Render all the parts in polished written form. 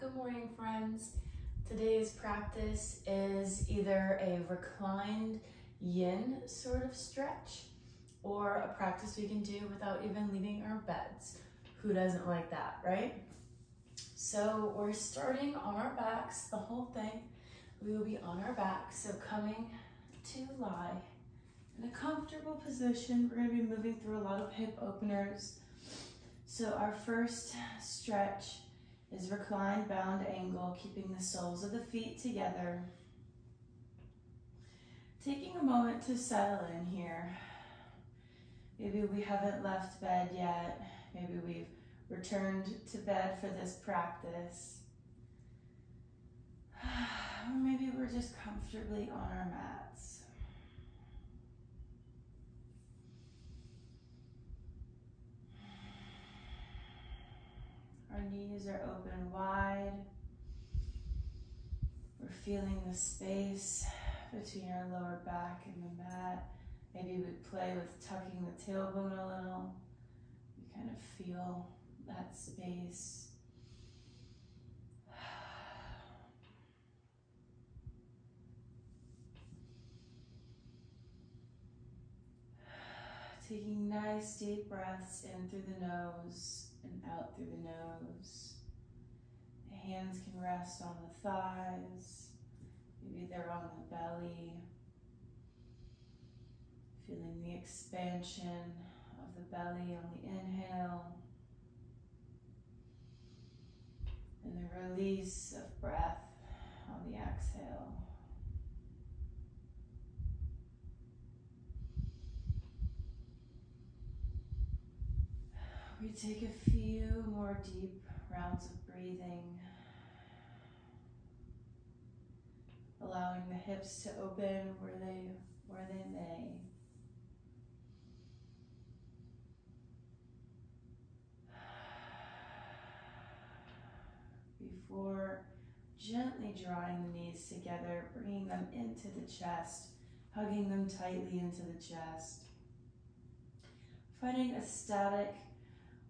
Good morning, friends. Today's practice is either a reclined yin sort of stretch or a practice we can do without even leaving our beds. Who doesn't like that, right? So we're starting on our backs, the whole thing. We will be on our backs, so coming to lie in a comfortable position. We're going to be moving through a lot of hip openers. So our first stretch is reclined bound angle, keeping the soles of the feet together. Taking a moment to settle in here. Maybe we haven't left bed yet. Maybe we've returned to bed for this practice. Or maybe we're just comfortably on our mats. Our knees are open wide. We're feeling the space between our lower back and the mat. Maybe we play with tucking the tailbone a little. We kind of feel that space. Taking nice deep breaths in through the nose and out through the nose. The hands can rest on the thighs. Maybe they're on the belly. Feeling the expansion of the belly on the inhale and the release of breath on the exhale. We take a few more deep rounds of breathing, allowing the hips to open where they may. Before gently drawing the knees together, bringing them into the chest, hugging them tightly into the chest, finding a static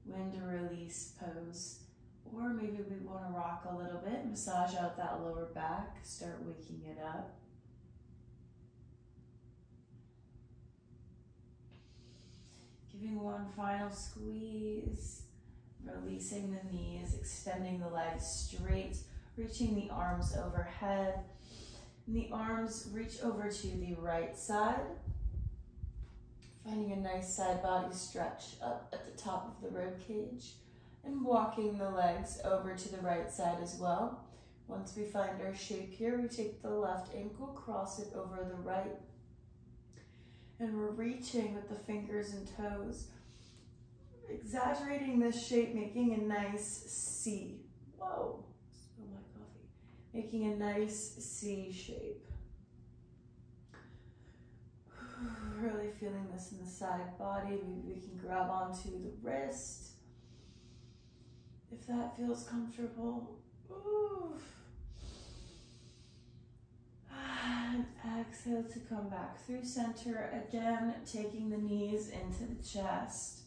wind to release pose, or maybe we want to rock a little bit, massage out that lower back, start waking it up. Giving one final squeeze, releasing the knees, extending the legs straight, reaching the arms overhead. And the arms reach over to the right side. Finding a nice side body stretch up at the top of the rib cage and walking the legs over to the right side as well. Once we find our shape here, we take the left ankle, cross it over the right, and we're reaching with the fingers and toes, exaggerating this shape, making a nice C. Whoa, spill my coffee. Making a nice C shape. Really feeling this in the side body. Maybe we can grab onto the wrist if that feels comfortable. Ooh. And exhale to come back through center. Again, taking the knees into the chest.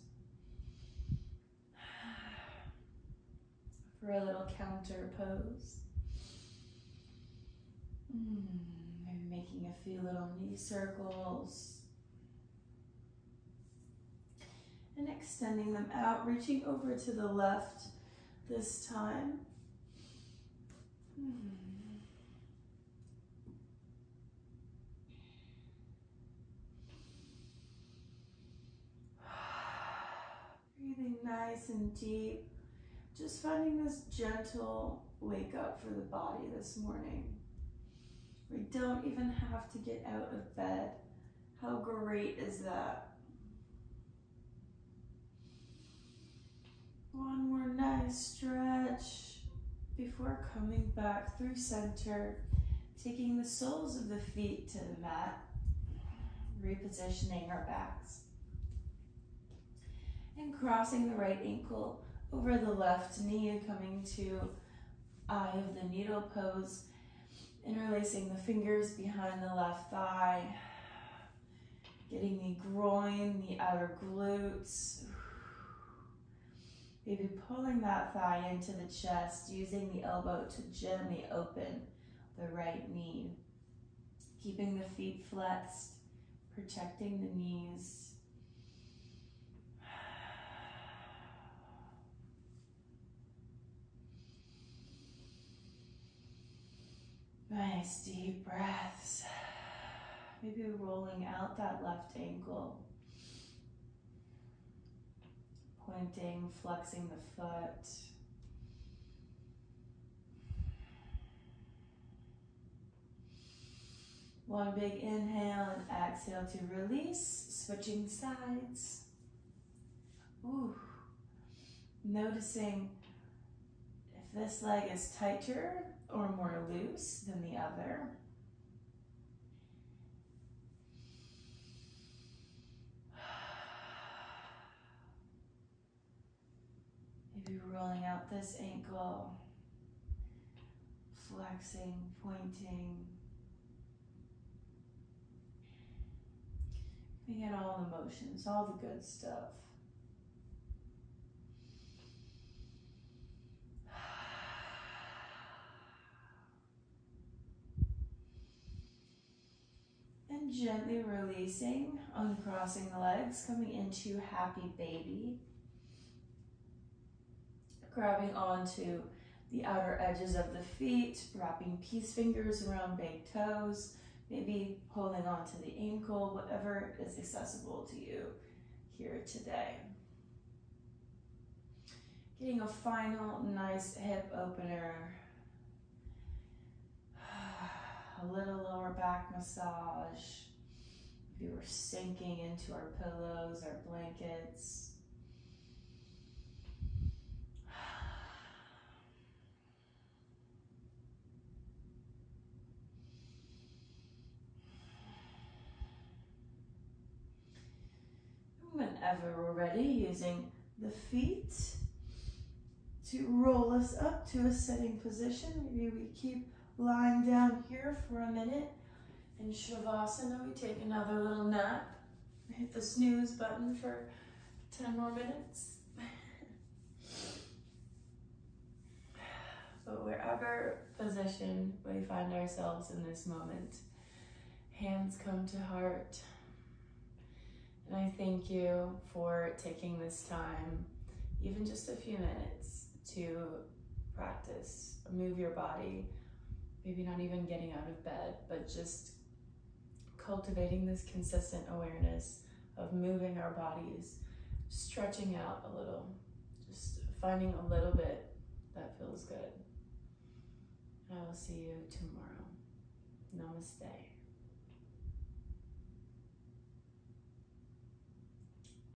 For a little counter pose. Maybe making a few little knee circles. And extending them out, reaching over to the left this time. Breathing nice and deep. Just finding this gentle wake up for the body this morning. We don't even have to get out of bed. How great is that? One more nice stretch before coming back through center, taking the soles of the feet to the mat, repositioning our backs, and crossing the right ankle over the left knee and coming to Eye of the Needle pose, interlacing the fingers behind the left thigh, getting the groin, the outer glutes. Maybe pulling that thigh into the chest, using the elbow to gently open the right knee. Keeping the feet flexed, protecting the knees. Nice deep breaths. Maybe rolling out that left ankle. Pointing, flexing the foot. One big inhale and exhale to release, switching sides. Ooh. Noticing if this leg is tighter or more loose than the other. Maybe rolling out this ankle, flexing, pointing. We get all the motions, all the good stuff. And gently releasing, uncrossing the legs, coming into Happy Baby. Grabbing onto the outer edges of the feet, wrapping peace fingers around big toes, maybe holding on to the ankle, whatever is accessible to you here today. Getting a final nice hip opener. A little lower back massage. If you were sinking into our pillows, our blankets. Whenever we're ready, using the feet to roll us up to a sitting position. Maybe we keep lying down here for a minute. In Shavasana, we take another little nap. Hit the snooze button for 10 more minutes. But wherever position we find ourselves in this moment, hands come to heart. And I thank you for taking this time, even just a few minutes, to practice, move your body, maybe not even getting out of bed, but just cultivating this consistent awareness of moving our bodies, stretching out a little, just finding a little bit that feels good. And I will see you tomorrow. Namaste.